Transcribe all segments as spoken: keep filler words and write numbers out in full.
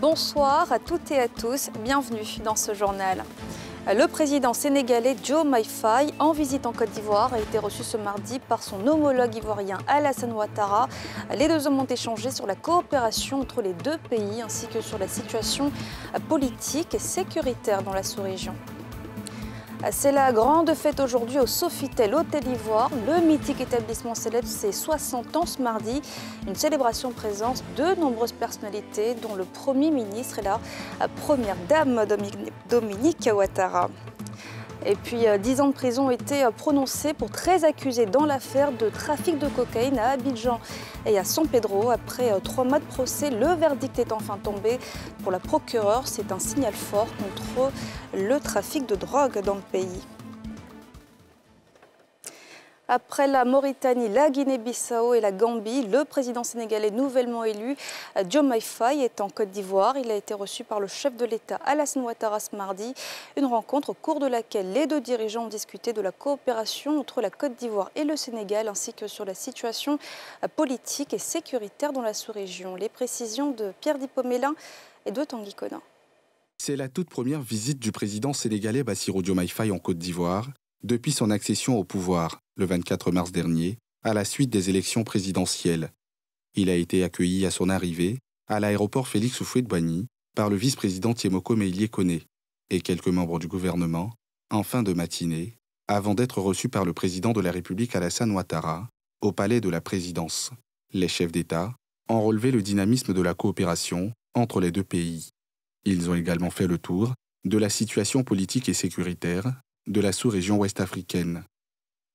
Bonsoir à toutes et à tous, bienvenue dans ce journal. Le président sénégalais Diomaye Faye, en visite en Côte d'Ivoire, a été reçu ce mardi par son homologue ivoirien Alassane Ouattara. Les deux hommes ont échangé sur la coopération entre les deux pays ainsi que sur la situation politique et sécuritaire dans la sous-région. C'est la grande fête aujourd'hui au Sofitel Hôtel Ivoire. Le mythique établissement célèbre ses soixante ans ce mardi. Une célébration en présence de nombreuses personnalités, dont le Premier ministre et la Première Dame Dominique Ouattara. Et puis, dix ans de prison ont été prononcés pour treize accusés dans l'affaire de trafic de cocaïne à Abidjan et à San Pedro. Après trois mois de procès, le verdict est enfin tombé. Pour la procureure, c'est un signal fort contre le trafic de drogue dans le pays. Après la Mauritanie, la Guinée-Bissau et la Gambie, le président sénégalais nouvellement élu, Diomaye Faye, est en Côte d'Ivoire. Il a été reçu par le chef de l'État, Alassane Ouattara, ce mardi. Une rencontre au cours de laquelle les deux dirigeants ont discuté de la coopération entre la Côte d'Ivoire et le Sénégal, ainsi que sur la situation politique et sécuritaire dans la sous-région. Les précisions de Pierre Dipomélin et de Tanguy Conin. C'est la toute première visite du président sénégalais Bassirou Diomaye Faye en Côte d'Ivoire depuis son accession au pouvoir, le vingt-quatre mars dernier, à la suite des élections présidentielles. Il a été accueilli à son arrivée, à l'aéroport Félix Houphouët-Boigny, par le vice-président Tiémoko Meyliet Koné et quelques membres du gouvernement, en fin de matinée, avant d'être reçu par le président de la République Alassane Ouattara, au palais de la présidence. Les chefs d'État ont relevé le dynamisme de la coopération entre les deux pays. Ils ont également fait le tour de la situation politique et sécuritaire de la sous-région ouest-africaine.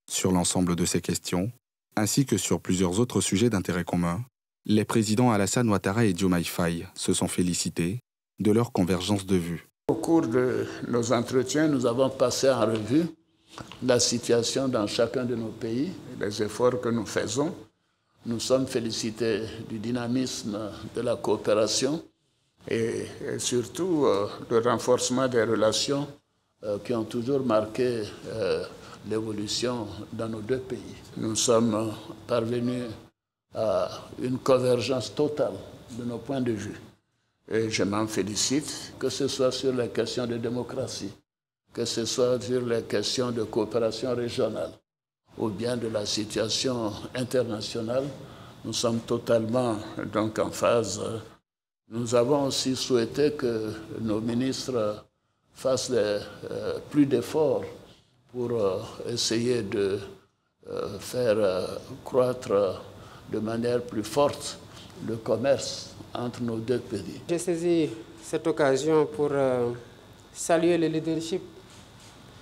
Sur l'ensemble de ces questions, ainsi que sur plusieurs autres sujets d'intérêt commun, les présidents Alassane Ouattara et Diomaye Faye se sont félicités de leur convergence de vues. Au cours de nos entretiens, nous avons passé en revue la situation dans chacun de nos pays, les efforts que nous faisons. Nous sommes félicités du dynamisme de la coopération et, et surtout euh, le renforcement des relations Euh, qui ont toujours marqué euh, l'évolution dans nos deux pays. Nous sommes parvenus à une convergence totale de nos points de vue. Et je m'en félicite, que ce soit sur les questions de démocratie, que ce soit sur les questions de coopération régionale ou bien de la situation internationale, nous sommes totalement donc en phase. Nous avons aussi souhaité que nos ministres fassent euh, plus d'efforts pour euh, essayer de euh, faire euh, croître euh, de manière plus forte le commerce entre nos deux pays. J'ai saisi cette occasion pour euh, saluer le leadership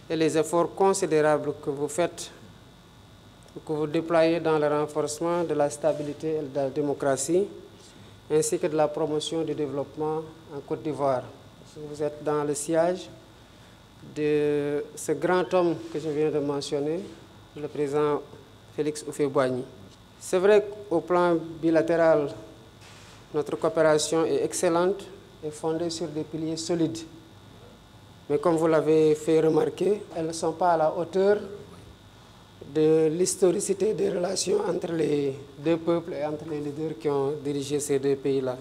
et les efforts considérables que vous faites, que vous déployez dans le renforcement de la stabilité et de la démocratie, ainsi que de la promotion du développement en Côte d'Ivoire. Vous êtes dans le sillage de ce grand homme que je viens de mentionner, le président Félix Houphouët-Boigny. C'est vrai qu'au plan bilatéral, notre coopération est excellente et fondée sur des piliers solides. Mais comme vous l'avez fait remarquer, elles ne sont pas à la hauteur de l'historicité des relations entre les deux peuples et entre les leaders qui ont dirigé ces deux pays-là.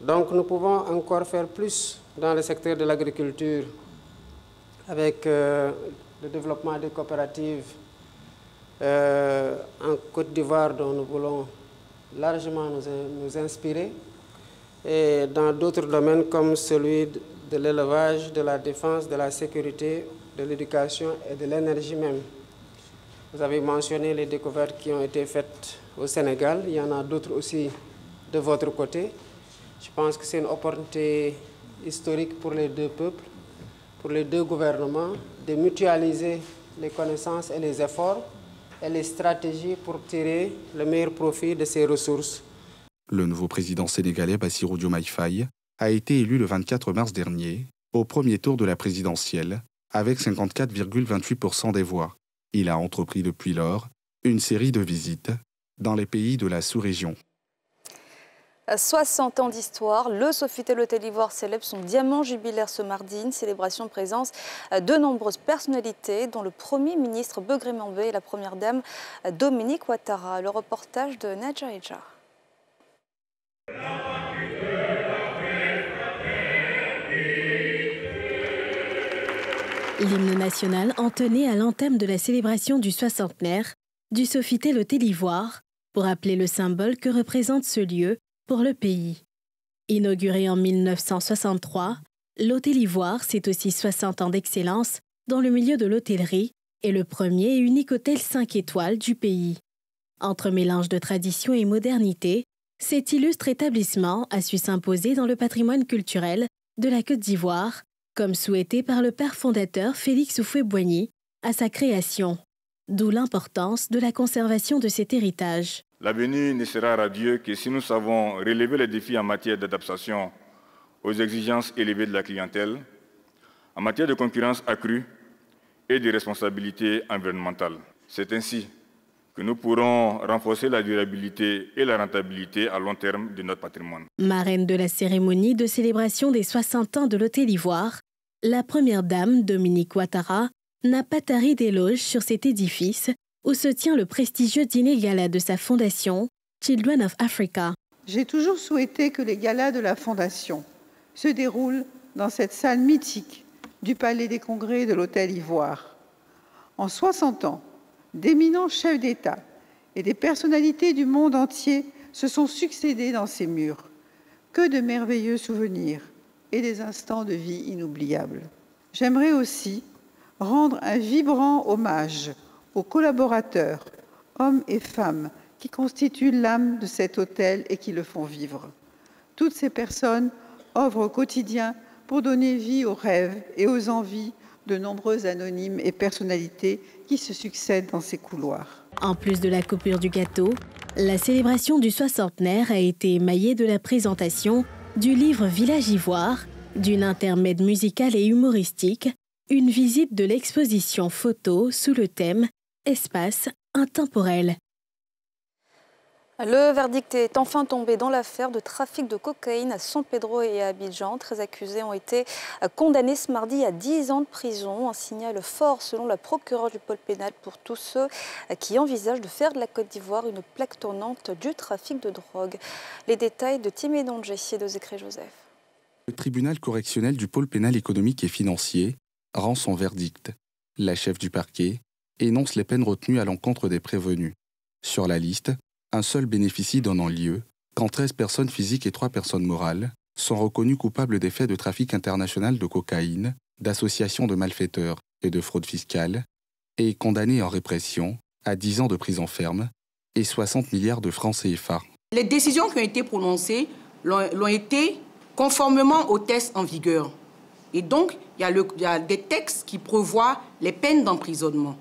Donc nous pouvons encore faire plus dans le secteur de l'agriculture avec euh, le développement des coopératives euh, en Côte d'Ivoire dont nous voulons largement nous, nous inspirer et dans d'autres domaines comme celui de l'élevage, de la défense, de la sécurité, de l'éducation et de l'énergie même. Vous avez mentionné les découvertes qui ont été faites au Sénégal, il y en a d'autres aussi de votre côté. Je pense que c'est une opportunité historique pour les deux peuples, pour les deux gouvernements, de mutualiser les connaissances et les efforts et les stratégies pour tirer le meilleur profit de ces ressources. Le nouveau président sénégalais Bassirou Diomaye Faye a été élu le vingt-quatre mars dernier, au premier tour de la présidentielle, avec cinquante-quatre virgule vingt-huit pour cent des voix. Il a entrepris depuis lors une série de visites dans les pays de la sous-région. soixante ans d'histoire, le Sofitel Hôtel Ivoire célèbre son diamant jubilaire ce mardi, une célébration en présence de nombreuses personnalités, dont le Premier ministre Beugré-Mambé et la Première Dame Dominique Ouattara. Le reportage de Nadja Hajar. L'hymne national entonné à l'entame de la célébration du soixantenaire du Sofitel Hôtel Ivoire pour rappeler le symbole que représente ce lieu pour le pays. Inauguré en mille neuf cent soixante-trois, l'Hôtel Ivoire, c'est aussi soixante ans d'excellence dans le milieu de l'hôtellerie et le premier et unique hôtel cinq étoiles du pays. Entre mélange de tradition et modernité, cet illustre établissement a su s'imposer dans le patrimoine culturel de la Côte d'Ivoire, comme souhaité par le père fondateur Félix Houphouët-Boigny à sa création, d'où l'importance de la conservation de cet héritage. L'avenir ne sera radieux que si nous savons relever les défis en matière d'adaptation aux exigences élevées de la clientèle, en matière de concurrence accrue et de responsabilité environnementale. C'est ainsi que nous pourrons renforcer la durabilité et la rentabilité à long terme de notre patrimoine. Marraine de la cérémonie de célébration des soixante ans de l'Hôtel Ivoire, la première dame, Dominique Ouattara, n'a pas tari d'éloges sur cet édifice où se tient le prestigieux dîner gala de sa fondation, Children of Africa. J'ai toujours souhaité que les galas de la fondation se déroulent dans cette salle mythique du Palais des Congrès et de l'Hôtel Ivoire. En soixante ans, d'éminents chefs d'État et des personnalités du monde entier se sont succédés dans ces murs. Que de merveilleux souvenirs et des instants de vie inoubliables. J'aimerais aussi rendre un vibrant hommage aux collaborateurs, hommes et femmes, qui constituent l'âme de cet hôtel et qui le font vivre. Toutes ces personnes œuvrent au quotidien pour donner vie aux rêves et aux envies de nombreux anonymes et personnalités qui se succèdent dans ces couloirs. En plus de la coupure du gâteau, la célébration du soixantenaire a été émaillée de la présentation du livre Village Ivoire, d'une intermède musicale et humoristique, une visite de l'exposition photo sous le thème « Espace intemporel ». Le verdict est enfin tombé dans l'affaire de trafic de cocaïne à San Pedro et à Abidjan. treize accusés ont été condamnés ce mardi à dix ans de prison. Un signal fort selon la procureure du pôle pénal pour tous ceux qui envisagent de faire de la Côte d'Ivoire une plaque tournante du trafic de drogue. Les détails de Timé Dongessié Dosécré Joseph. Le tribunal correctionnel du pôle pénal économique et financier rend son verdict. La chef du parquet énonce les peines retenues à l'encontre des prévenus. Sur la liste, un seul bénéficie d'un non-lieu, quand treize personnes physiques et trois personnes morales sont reconnues coupables des faits de trafic international de cocaïne, d'association de malfaiteurs et de fraude fiscale, et condamnées en répression à dix ans de prison ferme et soixante milliards de francs C F A. Les décisions qui ont été prononcées l'ont été conformément aux tests en vigueur. Et donc, il y a le, il y a des textes qui prévoient les peines d'emprisonnement.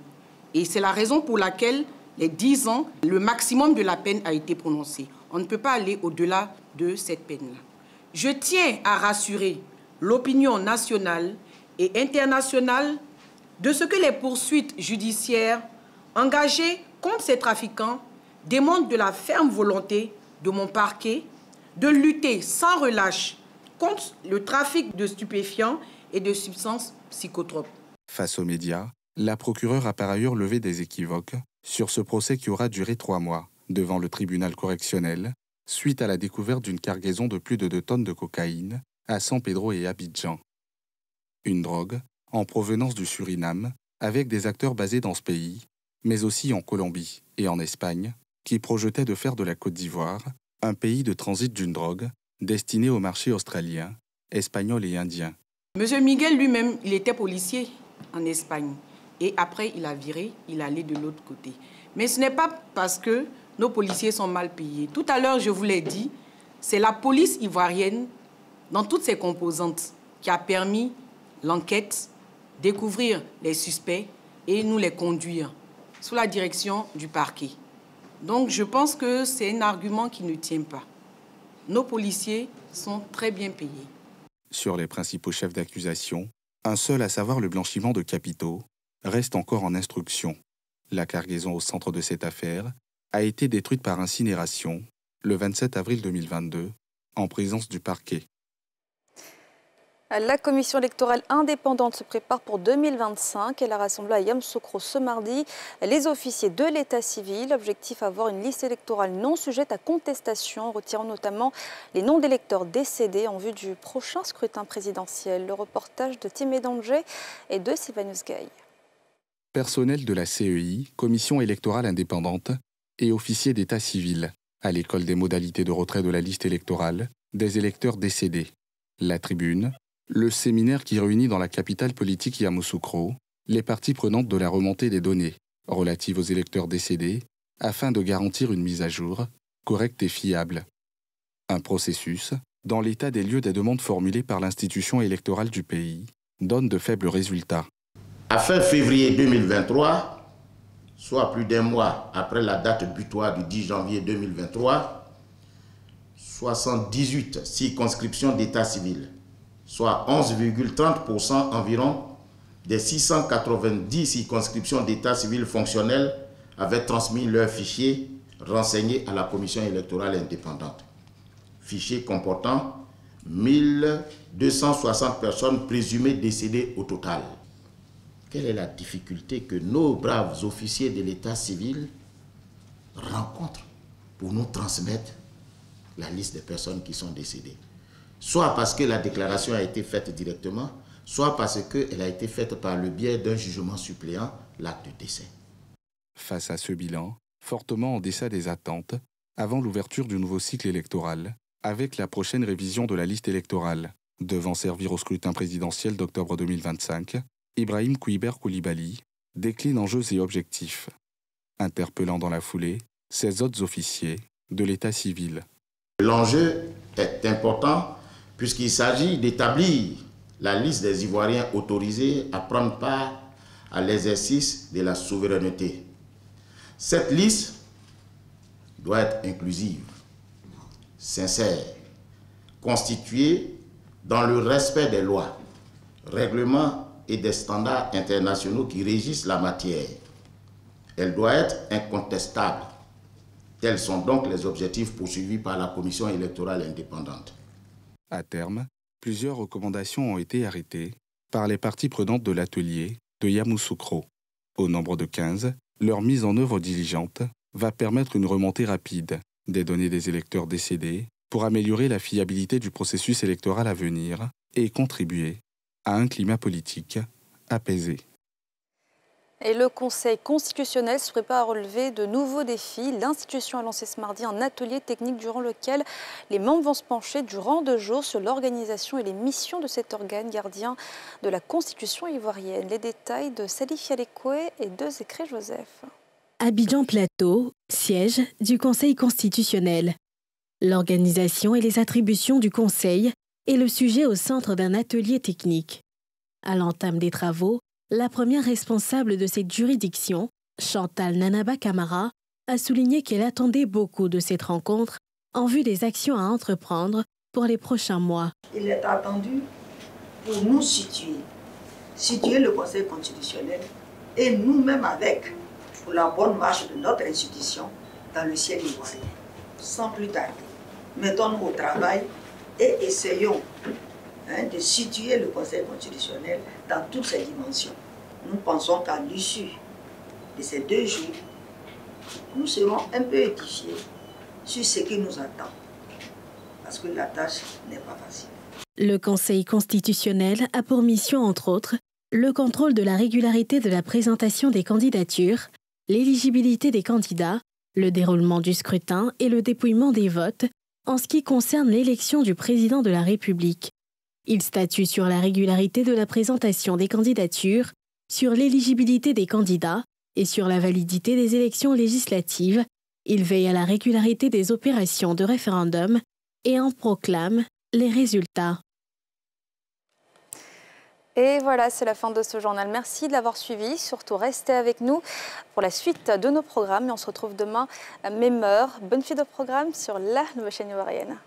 Et c'est la raison pour laquelle les dix ans, le maximum de la peine a été prononcé. On ne peut pas aller au-delà de cette peine-là. Je tiens à rassurer l'opinion nationale et internationale de ce que les poursuites judiciaires engagées contre ces trafiquants démontrent de la ferme volonté de mon parquet de lutter sans relâche contre le trafic de stupéfiants et de substances psychotropes. Face aux médias, la procureure a par ailleurs levé des équivoques sur ce procès qui aura duré trois mois devant le tribunal correctionnel suite à la découverte d'une cargaison de plus de deux tonnes de cocaïne à San Pedro et Abidjan. Une drogue en provenance du Suriname avec des acteurs basés dans ce pays, mais aussi en Colombie et en Espagne, qui projetaient de faire de la Côte d'Ivoire un pays de transit d'une drogue destinée au marché australien, espagnol et indien. Monsieur Miguel lui-même, il était policier en Espagne. Et après, il a viré, il allait de l'autre côté. Mais ce n'est pas parce que nos policiers sont mal payés. Tout à l'heure, je vous l'ai dit, c'est la police ivoirienne, dans toutes ses composantes, qui a permis l'enquête, découvrir les suspects et nous les conduire sous la direction du parquet. Donc, je pense que c'est un argument qui ne tient pas. Nos policiers sont très bien payés. Sur les principaux chefs d'accusation, un seul, à savoir le blanchiment de capitaux, reste encore en instruction. La cargaison au centre de cette affaire a été détruite par incinération le vingt-sept avril deux mille vingt-deux en présence du parquet. La commission électorale indépendante se prépare pour deux mille vingt-cinq. Elle a rassemblé à Yamoussoukro ce mardi les officiers de l'état civil. Objectif, avoir une liste électorale non sujette à contestation, retirant notamment les noms d'électeurs décédés en vue du prochain scrutin présidentiel. Le reportage de Timé Dongessié et de Sylvanus Gaye. Personnel de la C E I, commission électorale indépendante et officiers d'état civil à l'école des modalités de retrait de la liste électorale des électeurs décédés. La tribune, le séminaire qui réunit dans la capitale politique Yamoussoukro les parties prenantes de la remontée des données relatives aux électeurs décédés afin de garantir une mise à jour correcte et fiable. Un processus, dans l'état des lieux des demandes formulées par l'institution électorale du pays, donne de faibles résultats. À fin février deux mille vingt-trois, soit plus d'un mois après la date butoir du dix janvier deux mille vingt-trois, soixante-dix-huit circonscriptions d'état civil, soit onze virgule trente pour cent environ des six cent quatre-vingt-dix circonscriptions d'état civil fonctionnelles, avaient transmis leurs fichiers renseignés à la commission électorale indépendante. Fichiers comportant mille deux cent soixante personnes présumées décédées au total. Quelle est la difficulté que nos braves officiers de l'état civil rencontrent pour nous transmettre la liste des personnes qui sont décédées? Soit parce que la déclaration a été faite directement, soit parce qu'elle a été faite par le biais d'un jugement suppléant, l'acte de décès. Face à ce bilan, fortement en deçà des attentes, avant l'ouverture du nouveau cycle électoral, avec la prochaine révision de la liste électorale, devant servir au scrutin présidentiel d'octobre deux mille vingt-cinq, Ibrahim Kouyber Koulibaly décline enjeux et objectifs, interpellant dans la foulée ses autres officiers de l'état civil. L'enjeu est important, puisqu'il s'agit d'établir la liste des Ivoiriens autorisés à prendre part à l'exercice de la souveraineté. Cette liste doit être inclusive, sincère, constituée dans le respect des lois, règlements et des standards internationaux qui régissent la matière. Elle doit être incontestable. Tels sont donc les objectifs poursuivis par la commission électorale indépendante. À terme, plusieurs recommandations ont été arrêtées par les parties prenantes de l'atelier de Yamoussoukro. Au nombre de quinze, leur mise en œuvre diligente va permettre une remontée rapide des données des électeurs décédés pour améliorer la fiabilité du processus électoral à venir et contribuer à un climat politique apaisé. Et le Conseil constitutionnel se prépare à relever de nouveaux défis. L'institution a lancé ce mardi un atelier technique durant lequel les membres vont se pencher durant deux jours sur l'organisation et les missions de cet organe gardien de la Constitution ivoirienne. Les détails de Salifia Lekoué et de Zécré-Joseph. Abidjan Plateau, siège du Conseil constitutionnel. L'organisation et les attributions du Conseil est le sujet au centre d'un atelier technique. À l'entame des travaux, la première responsable de cette juridiction, Chantal Nanaba-Kamara, a souligné qu'elle attendait beaucoup de cette rencontre en vue des actions à entreprendre pour les prochains mois. Il est attendu pour nous situer, situer le Conseil constitutionnel et nous-mêmes avec, pour la bonne marche de notre institution dans le ciel ivoirien. Sans plus tarder, mettons-nous au travail et essayons de situer le Conseil constitutionnel dans toutes ses dimensions. Nous pensons qu'à l'issue de ces deux jours, nous serons un peu édifiés sur ce qui nous attend, parce que la tâche n'est pas facile. Le Conseil constitutionnel a pour mission, entre autres, le contrôle de la régularité de la présentation des candidatures, l'éligibilité des candidats, le déroulement du scrutin et le dépouillement des votes en ce qui concerne l'élection du président de la République. Il statue sur la régularité de la présentation des candidatures, sur l'éligibilité des candidats et sur la validité des élections législatives. Il veille à la régularité des opérations de référendum et en proclame les résultats. Et voilà, c'est la fin de ce journal. Merci de l'avoir suivi. Surtout, restez avec nous pour la suite de nos programmes. Et on se retrouve demain à même heure. Bonne suite de programme sur la Nouvelle Chaîne Ivoirienne.